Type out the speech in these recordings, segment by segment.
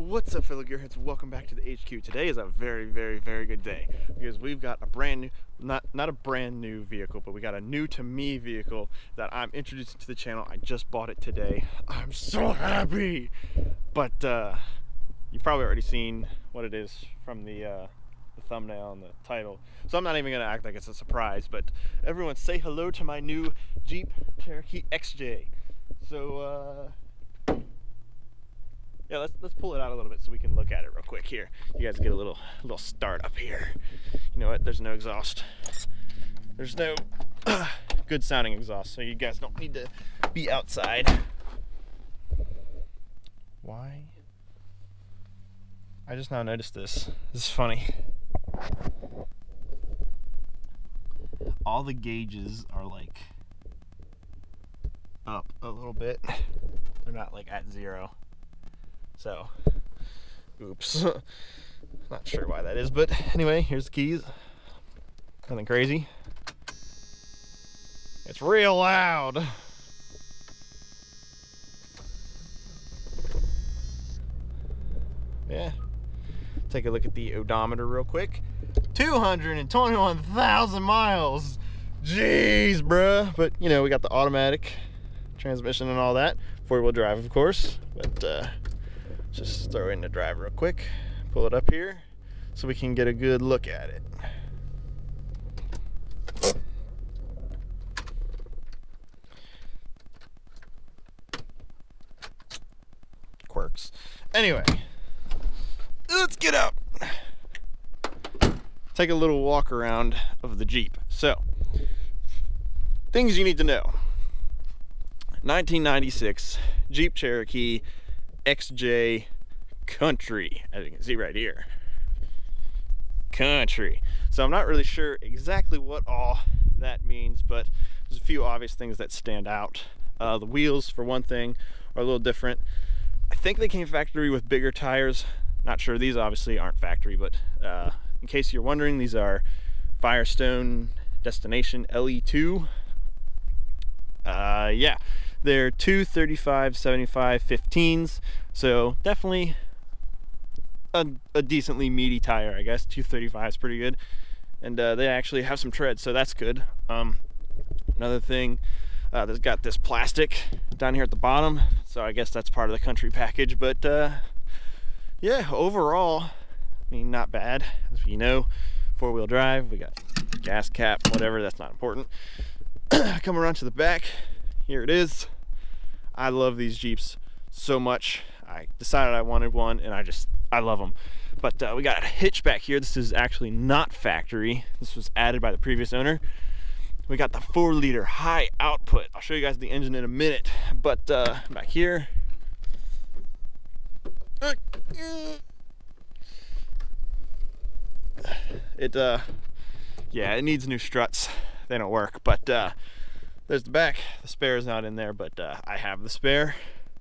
What's up, fellow gearheads? Welcome back to the HQ. Today is a very, very, very good day because we've got a brand new, not a brand new vehicle, but we got a new to me vehicle that I'm introducing to the channel. I just bought it today. I'm so happy. But you've probably already seen what it is from the thumbnail and the title, so I'm not even gonna act like it's a surprise. But everyone, say hello to my new Jeep Cherokee XJ. So yeah, let's pull it out a little bit so we can look at it real quick here. You guys get a little start up here. You know what? There's no exhaust. There's no good sounding exhaust, so you guys don't need to be outside. Why? I just now noticed this. This is funny. All the gauges are like up a little bit. They're not like at zero. So, oops, not sure why that is, but anyway, here's the keys. Nothing crazy. It's real loud. Yeah, take a look at the odometer real quick. 221,000 miles. Jeez, bruh. But you know, we got the automatic transmission and all that. Four-wheel drive, of course, but just throw in the drive real quick, pull it up here so we can get a good look at it. Quirks. Anyway, let's get up. Take a little walk around of the Jeep. So, things you need to know. 1996 Jeep Cherokee XJ Country, as you can see right here. Country. So I'm not really sure exactly what all that means, but there's a few obvious things that stand out. The wheels, for one thing, are a little different. I think they came factory with bigger tires. Not sure. These obviously aren't factory, but in case you're wondering, these are Firestone Destination LE2. Yeah. They're 235/75/15s, so definitely a decently meaty tire, I guess. 235 is pretty good, and they actually have some tread, so that's good. Another thing, they've got this plastic down here at the bottom, so I guess that's part of the country package. But yeah, overall, I mean, not bad. As we know, four-wheel drive. We got gas cap, whatever. That's not important. Come around to the back. Here it is. I love these Jeeps so much. I decided I wanted one, and I love them. But we got a hitch back here. This is actually not factory. This was added by the previous owner. We got the 4-liter high output. I'll show you guys the engine in a minute. But back here. It needs new struts. They don't work, but there's the back. The spare is not in there, but I have the spare.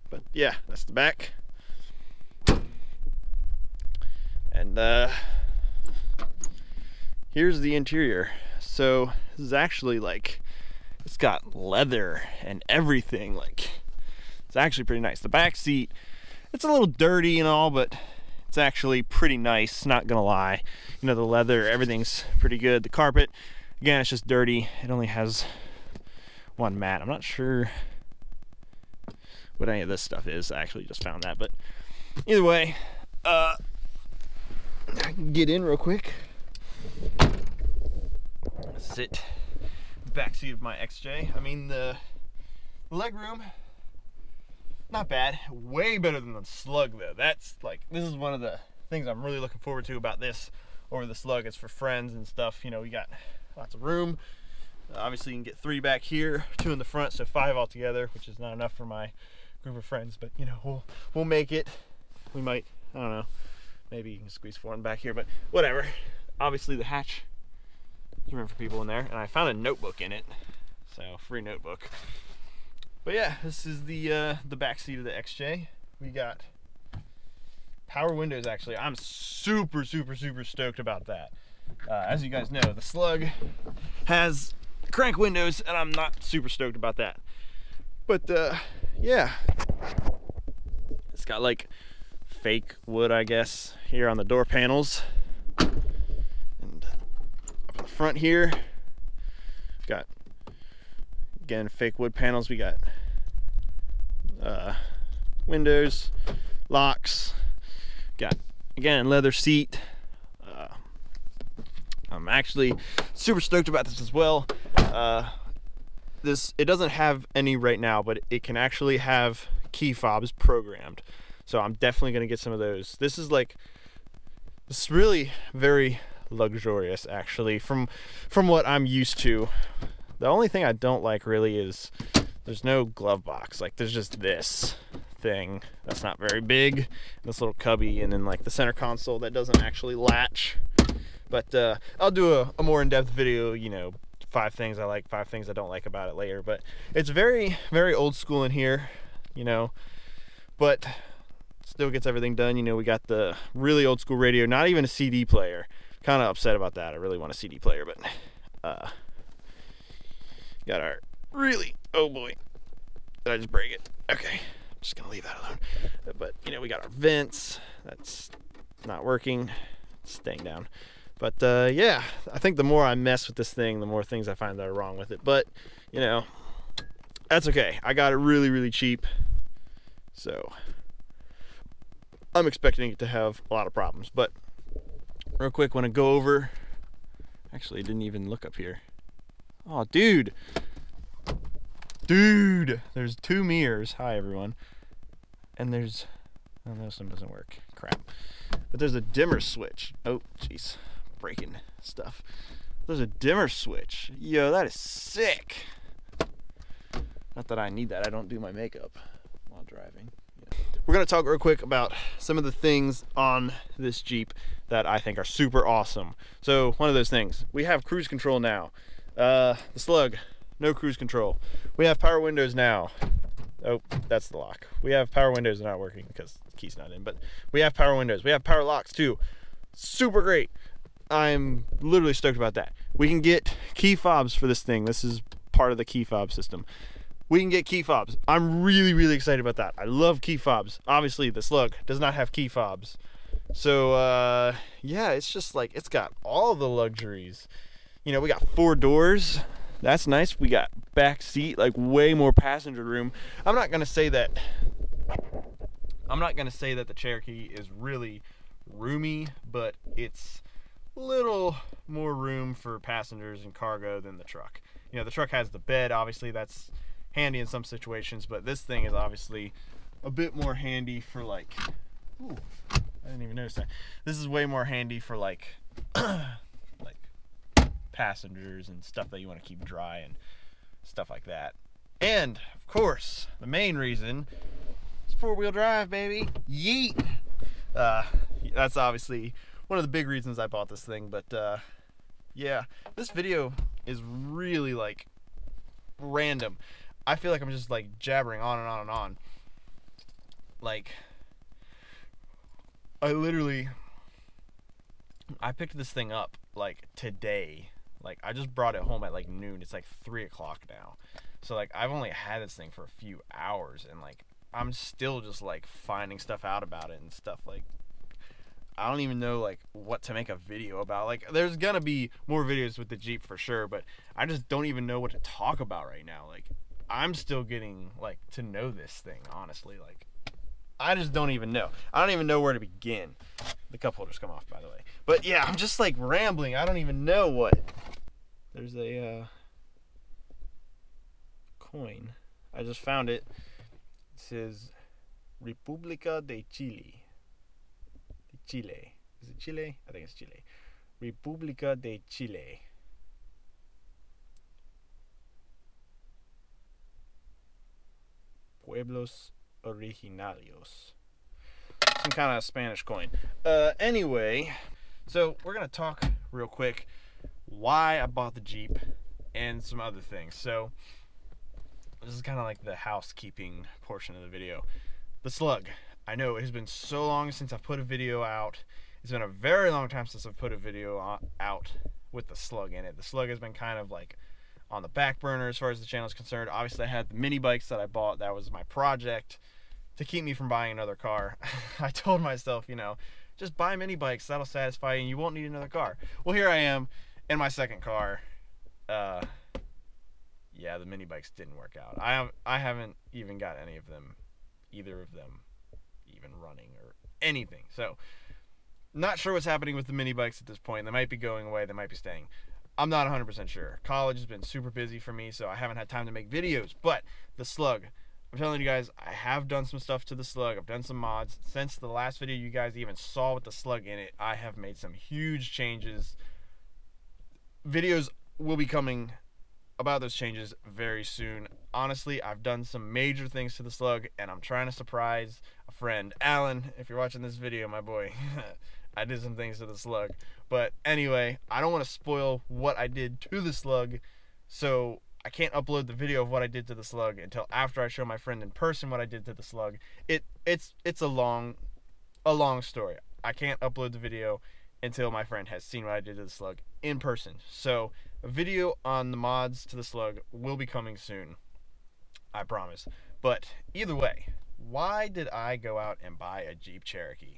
But yeah, that's the back. And here's the interior. So this is actually like, it's got leather and everything. Like, it's actually pretty nice. The back seat, it's a little dirty and all, but it's actually pretty nice, not gonna lie. You know, the leather, everything's pretty good. The carpet, again, it's just dirty. It only has one mat. I'm not sure what any of this stuff is. I actually just found that, but either way, I can get in real quick. Sit in the backseat of my XJ. I mean, the legroom, not bad. Way better than the Slug, though. That's like, this is one of the things I'm really looking forward to about this over the Slug. It's for friends and stuff. You know, we got lots of room. Obviously, you can get 3 back here, 2 in the front, so 5 altogether, which is not enough for my group of friends. But you know, we'll make it. We might, I don't know, maybe you can squeeze 4 in back here, but whatever. Obviously, the hatch, there's room for people in there, and I found a notebook in it, so free notebook. But yeah, this is the back seat of the XJ. We got power windows. Actually, I'm super, super, super stoked about that. As you guys know, the Slug has crank windows, and I'm not super stoked about that. But yeah, it's got like fake wood, I guess, here on the door panels. And up in the front here, we've got, again, fake wood panels. We got windows, locks, got, again, leather seat. I'm actually super stoked about this as well. It doesn't have any right now, but it can actually have key fobs programmed. So I'm definitely gonna get some of those. This is really very luxurious, actually, from what I'm used to. The only thing I don't like really is there's no glove box. Like, there's just this thing that's not very big, this little cubby, and then like the center console that doesn't actually latch. But I'll do a more in-depth video, you know, 5 things I like, 5 things I don't like about it later. But it's very, very old school in here, you know, but still gets everything done. You know, we got the really old school radio, not even a CD player. Kind of upset about that. I really want a CD player, but got our really, oh boy, did I just break it? Okay, just gonna leave that alone. But, you know, we got our vents. That's not working. It's staying down. But yeah, I think the more I mess with this thing, the more things I find that are wrong with it. But, you know, that's okay. I got it really, really cheap. So I'm expecting it to have a lot of problems. But real quick, want to go over. Actually, I didn't even look up here. Oh, dude. Dude, there's 2 mirrors. Hi, everyone. And there's, oh, this one doesn't work. Crap. But there's a dimmer switch. Oh, jeez. Breaking stuff. There's a dimmer switch. Yo, that is sick. Not that I need that. I don't do my makeup while driving. Yeah. We're going to talk real quick about some of the things on this Jeep that I think are super awesome. So one of those things, we have cruise control now. The Slug, no cruise control. We have power windows now. Oh, that's the lock. We have power windows that are not working because the key's not in, but we have power windows. We have power locks too. Super great. I'm literally stoked about that. We can get key fobs for this thing. This is part of the key fob system. We can get key fobs. I'm really, really excited about that. I love key fobs. Obviously, the Slug does not have key fobs. So, yeah, it's just like, it's got all the luxuries. You know, we got 4 doors. That's nice. We got back seat, like way more passenger room. I'm not going to say that the Cherokee is really roomy, but it's little more room for passengers and cargo than the truck. You know, the truck has the bed, obviously that's handy in some situations, but this thing is obviously a bit more handy for like, ooh, I didn't even notice that. This is way more handy for like like passengers and stuff that you want to keep dry and stuff like that. And of course, the main reason is 4-wheel drive, baby. Yeet. That's obviously one of the big reasons I bought this thing, but yeah, this video is really like random. I feel like I'm just like jabbering on and on and on. Like, I picked this thing up like today. Like, I just brought it home at like noon. It's like 3 o'clock now. So like, I've only had this thing for a few hours, and like, I'm still just like finding stuff out about it and stuff. Like, I don't even know like what to make a video about. Like, there's gonna be more videos with the Jeep for sure, but I just don't even know what to talk about right now. Like, I'm still getting like to know this thing, honestly. Like, I just don't even know. I don't even know where to begin. The cup holders come off, by the way. But yeah, I'm just like rambling. I don't even know what. There's a coin. I just found it. It says República de Chile. Chile. Is it Chile? I think it's Chile. República de Chile. Pueblos originarios. Some kind of Spanish coin. Anyway, so we're going to talk real quick why I bought the Jeep and some other things. So this is kind of like the housekeeping portion of the video. The Slug. I know it has been so long since I've put a video out. It's been a very long time since I've put a video out with the Slug in it. The Slug has been kind of like on the back burner as far as the channel is concerned. Obviously, I had the mini bikes that I bought. That was my project to keep me from buying another car. I told myself, you know, just buy mini bikes, that'll satisfy you and you won't need another car. Well, here I am in my second car. Yeah, the mini bikes didn't work out. I haven't even got any of them, either of them, even running or anything. So, not sure what's happening with the mini bikes at this point. They might be going away, they might be staying. I'm not 100% sure. College has been super busy for me, so I haven't had time to make videos. But the Slug, I'm telling you guys, I have done some stuff to the Slug. I've done some mods. Since the last video you guys even saw with the Slug in it, I have made some huge changes. Videos will be coming about those changes very soon. Honestly, I've done some major things to the Slug, and I'm trying to surprise a friend. Alan, if you're watching this video, my boy, I did some things to the Slug. But anyway, I don't want to spoil what I did to the Slug, so I can't upload the video of what I did to the Slug until after I show my friend in person what I did to the Slug. It's a long story. I can't upload the video until my friend has seen what I did to the Slug in person. So a video on the mods to the Slug will be coming soon, I promise. But either way, why did I go out and buy a Jeep Cherokee?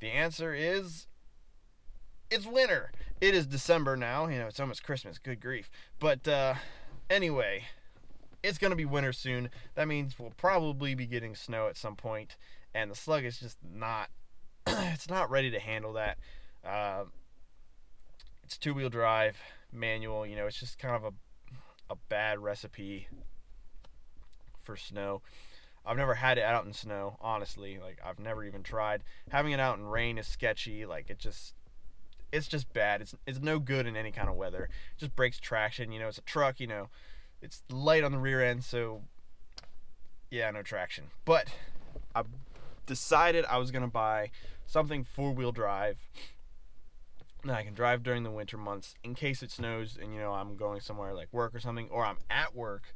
The answer is, it's winter. It is December now. You know, it's almost Christmas. Good grief. But anyway, it's going to be winter soon. That means we'll probably be getting snow at some point, and the Slug is just not it's not ready to handle that. It's two-wheel drive, manual. You know, it's just kind of a bad recipe for snow. I've never had it out in snow, honestly. Like, I've never even tried. Having it out in rain is sketchy. Like, it's just bad. It's no good in any kind of weather. It just breaks traction. You know, it's a truck. You know, it's light on the rear end, so yeah, no traction. But I decided I was gonna buy something four-wheel drive that I can drive during the winter months in case it snows and, you know, I'm going somewhere like work or something, or I'm at work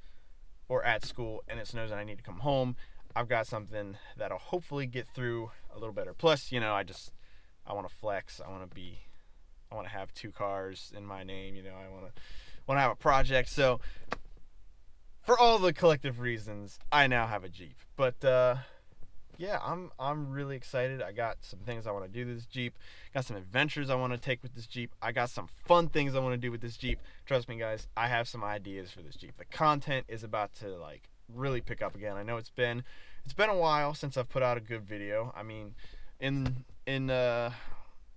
or at school and it snows and I need to come home. I've got something that'll hopefully get through a little better. Plus, you know, I want to flex. I want to have two cars in my name. You know, I want to have a project. So for all the collective reasons, I now have a Jeep. But yeah, I'm really excited. I got some things I want to do with this Jeep. Got some adventures I want to take with this Jeep. I got some fun things I want to do with this Jeep. Trust me, guys, I have some ideas for this Jeep. The content is about to like really pick up again. I know it's been a while since I've put out a good video. I mean,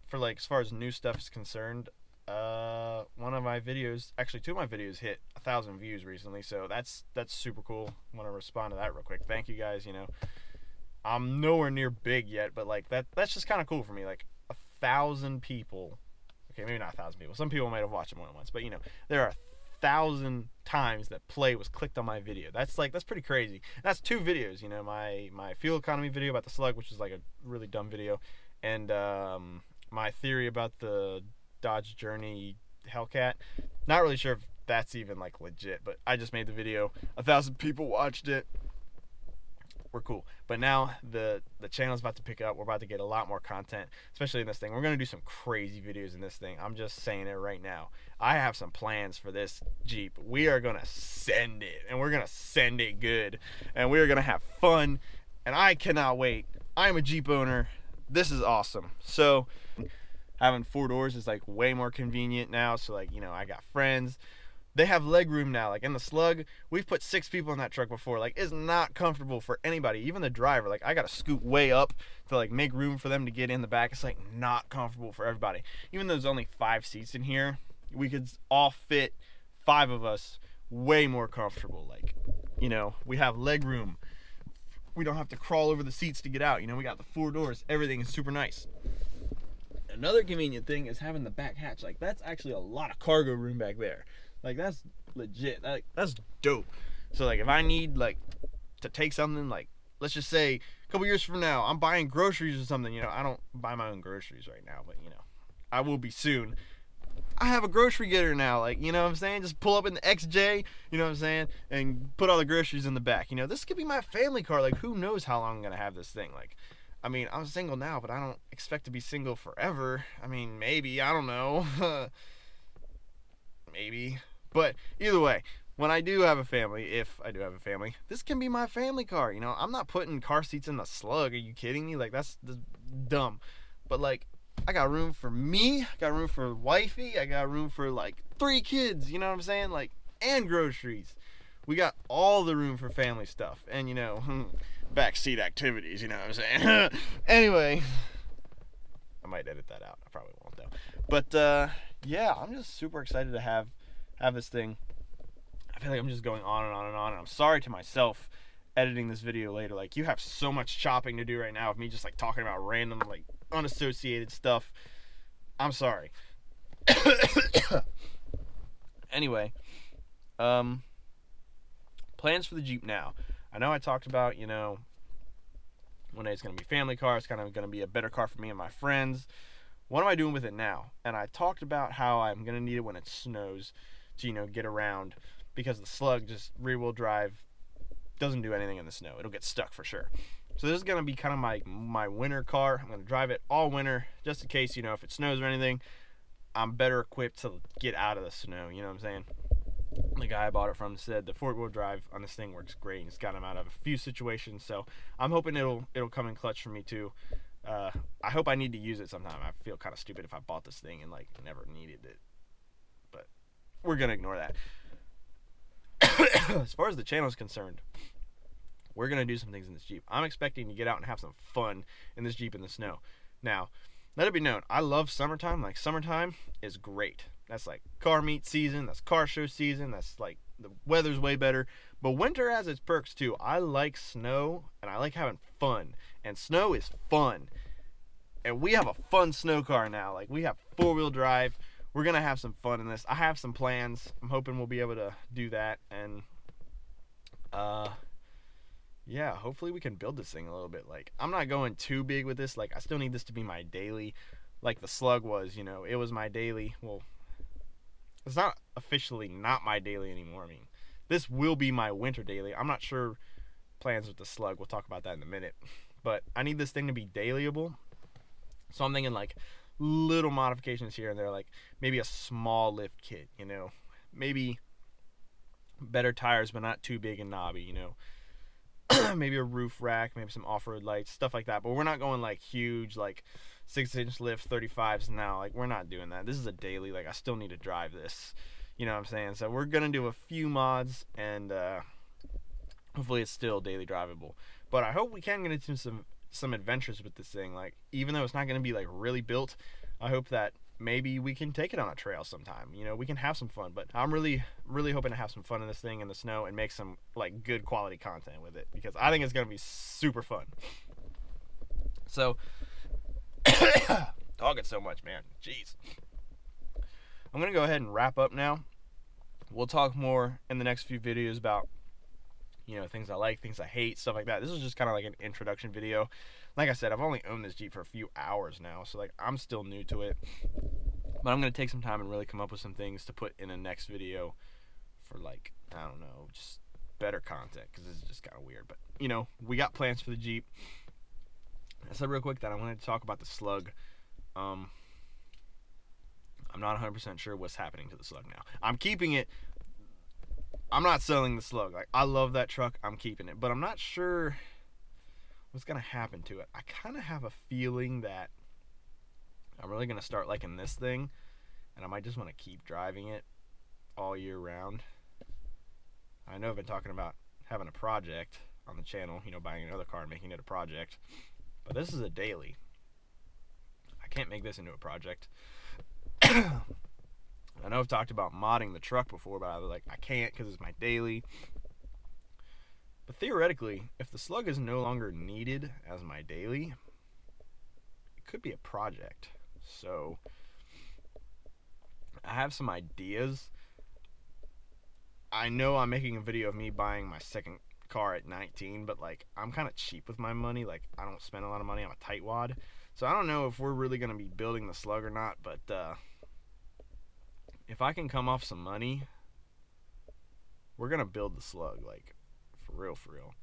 for like as far as new stuff is concerned, two of my videos hit 1,000 views recently, so that's super cool. I want to respond to that real quick. Thank you guys. You know, I'm nowhere near big yet, but like that's just kind of cool for me. Like 1,000 people, okay, maybe not 1,000 people. Some people might have watched it more than once, but you know, there are 1,000 times that play was clicked on my video. That's pretty crazy. And that's two videos. You know, my fuel economy video about the Slug, which is like a really dumb video, and my theory about the Dodge Journey Hellcat. Not really sure if that's even like legit, but I just made the video. 1,000 people watched it. We're cool. But now the channel's about to pick up. We're about to get a lot more content, especially in this thing. We're going to do some crazy videos in this thing. I'm just saying it right now. I have some plans for this Jeep. We are going to send it, and we're going to send it good, and we are going to have fun, and I cannot wait. I'm a Jeep owner. This is awesome. So having four doors is like way more convenient now. So like, you know, I got friends. They have leg room now. Like in the Slug, we've put 6 people in that truck before. Like, it's not comfortable for anybody, even the driver. Like, I gotta scoot way up to like make room for them to get in the back. It's like not comfortable for everybody. Even though there's only 5 seats in here, we could all fit 5 of us way more comfortable. Like, you know, we have leg room. We don't have to crawl over the seats to get out. You know, we got the 4 doors. Everything is super nice. Another convenient thing is having the back hatch. Like, that's actually a lot of cargo room back there. Like, that's legit. Like, that's dope. So like, if I need like to take something, like let's just say a couple years from now I'm buying groceries or something, you know, I don't buy my own groceries right now, but you know, I will be soon. I have a grocery getter now. Like, you know what I'm saying? Just pull up in the XJ, you know what I'm saying, and put all the groceries in the back. You know, this could be my family car. Like, who knows how long I'm gonna have this thing. Like, I mean, I'm single now, but I don't expect to be single forever. I mean, maybe, I don't know. Maybe. But either way, when I do have a family, if I do have a family, this can be my family car. You know, I'm not putting car seats in the slug. Are you kidding me? Like, that's dumb. But like, I got room for me, I got room for wifey, I got room for like 3 kids, you know what I'm saying? Like, and groceries. We got all the room for family stuff and, you know, backseat activities, you know what I'm saying? Anyway, I might edit that out. I probably won't though. But yeah, I'm just super excited to have this thing. I feel like I'm just going on and on and on, and I'm sorry to myself editing this video later. Like, you have so much chopping to do right now of me just like talking about random, like, unassociated stuff. I'm sorry. Anyway, plans for the Jeep now. I know I talked about, you know, one day it's gonna be a family car, it's kind of gonna be a better car for me and my friends. What am I doing with it now? And I talked about how I'm gonna need it when it snows to, you know, get around, because the slug, just rear-wheel drive, doesn't do anything in the snow. It'll get stuck for sure. So this is gonna be kind of my winter car. I'm gonna drive it all winter, just in case, you know, if it snows or anything, I'm better equipped to get out of the snow, you know what I'm saying? The guy I bought it from said the 4-wheel drive on this thing works great, and it's got him out of a few situations, so I'm hoping it'll come in clutch for me too. I hope I need to use it sometime. I feel kind of stupid if I bought this thing and like never needed it, but we're gonna ignore that. As far as the channel is concerned, we're gonna do some things in this Jeep. I'm expecting to get out and have some fun in this Jeep in the snow. Now, let it be known, I love summertime. Like, summertime is great. That's like car meet season, that's car show season, that's like the weather's way better. But winter has its perks too. I like snow and I like having fun, and snow is fun. And we have a fun snow car now. Like, we have 4-wheel drive. We're gonna have some fun in this. I have some plans. I'm hoping we'll be able to do that, and yeah, hopefully we can build this thing a little bit. Like, I'm not going too big with this. Like, I still need this to be my daily, like the slug was, you know, it was my daily. Well, it's not officially not my daily anymore. I mean, this will be my winter daily. I'm not sure plans with the slug. We'll talk about that in a minute. But I need this thing to be dailyable. So I'm thinking like little modifications here and there, like maybe a small lift kit, you know, maybe better tires, but not too big and knobby, you know, maybe a roof rack, maybe some off-road lights, stuff like that. But we're not going like huge, like 6-inch lift 35s now. Like, we're not doing that. This is a daily. Like, I still need to drive this, you know what I'm saying? So we're gonna do a few mods, and hopefully it's still daily drivable. But I hope we can get into some adventures with this thing. Like, even though it's not gonna be like really built, I hope that maybe we can take it on a trail sometime, you know, we can have some fun. But I'm really hoping to have some fun in this thing in the snow and make some like good quality content with it, because I think it's gonna be super fun. So talking so much, man, jeez. I'm gonna go ahead and wrap up now. We'll talk more in the next few videos about, you know, things I like, things I hate, stuff like that. This is just kind of like an introduction video. Like I said, I've only owned this Jeep for a few hours now, so like, I'm still new to it, but I'm gonna take some time and really come up with some things to put in the next video for, like, I don't know, just better content, because this is just kind of weird. But, you know, we got plans for the Jeep. I said real quick that I wanted to talk about the slug. I'm not 100% sure what's happening to the slug now. I'm keeping it. I'm not selling the slug. Like, I love that truck. I'm keeping it. But I'm not sure what's going to happen to it. I kind of have a feeling that I'm really going to start liking this thing, and I might just want to keep driving it all year round. I know I've been talking about having a project on the channel, you know, buying another car and making it a project. But this is a daily. I can't make this into a project. I know I've talked about modding the truck before, but I was like, I can't, because it's my daily. But theoretically, if the slug is no longer needed as my daily, it could be a project. So I have some ideas. I know I'm making a video of me buying my second car at 19, but like, I'm kind of cheap with my money. Like, I don't spend a lot of money. I'm a tightwad. So I don't know if we're really going to be building the slug or not, but if I can come off some money, we're going to build the slug, like, for real, for real.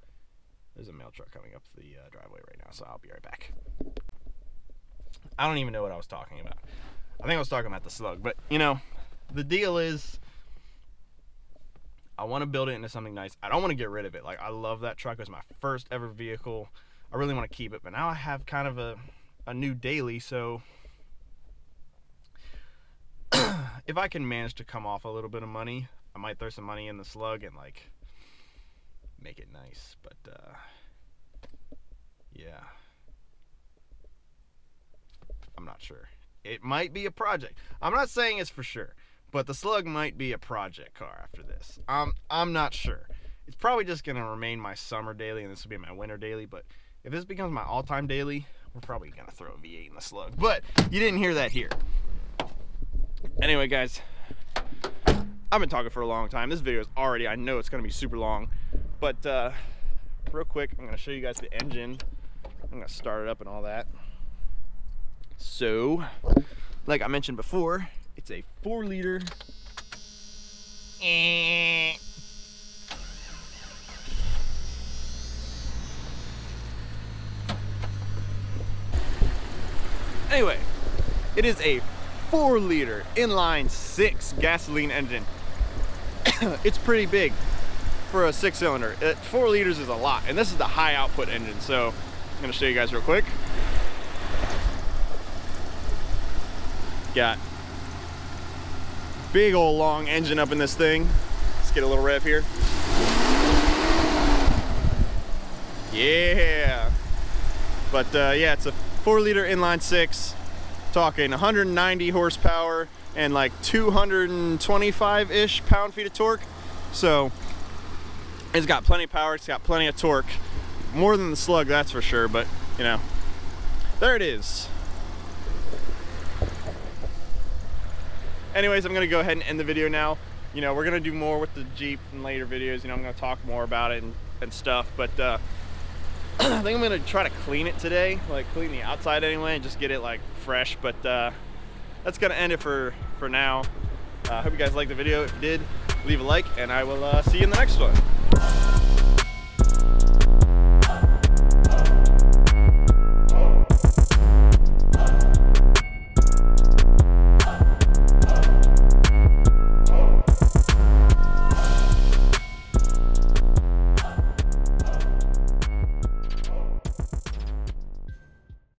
There's a mail truck coming up the driveway right now, so I'll be right back. I don't even know what I was talking about. I think I was talking about the slug, but, you know, the deal is, I want to build it into something nice. I don't want to get rid of it. Like, I love that truck. It was my first ever vehicle. I really want to keep it, but now I have kind of a new daily, so if I can manage to come off a little bit of money, I might throw some money in the slug and like make it nice. But yeah, I'm not sure. It might be a project. I'm not saying it's for sure, but the slug might be a project car after this. I'm not sure. It's probably just going to remain my summer daily, and this will be my winter daily. But if this becomes my all-time daily, we're probably going to throw a V8 in the slug. But you didn't hear that here. Anyway, guys, I've been talking for a long time. This video is already, I know it's going to be super long. But real quick, I'm going to show you guys the engine. I'm going to start it up and all that. So, like I mentioned before, it's a 4-liter. Anyway, it is a 4-liter inline 6 gasoline engine. It's pretty big for a 6-cylinder. 4 liters is a lot, and this is the high output engine. So I'm going to show you guys real quick. Got big old long engine up in this thing. Let's get a little rev here. Yeah. But yeah, it's a 4-liter inline 6, talking 190 horsepower and like 225-ish pound-feet of torque. So it's got plenty of power, it's got plenty of torque. More than the slug, that's for sure, but you know, there it is. Anyways, I'm gonna go ahead and end the video now. You know, we're gonna do more with the Jeep in later videos. You know, I'm gonna talk more about it and stuff, but I think I'm gonna try to clean it today, like clean the outside anyway, and just get it like fresh. But that's gonna end it for now. I hope you guys liked the video. If you did, leave a like, and I will see you in the next one.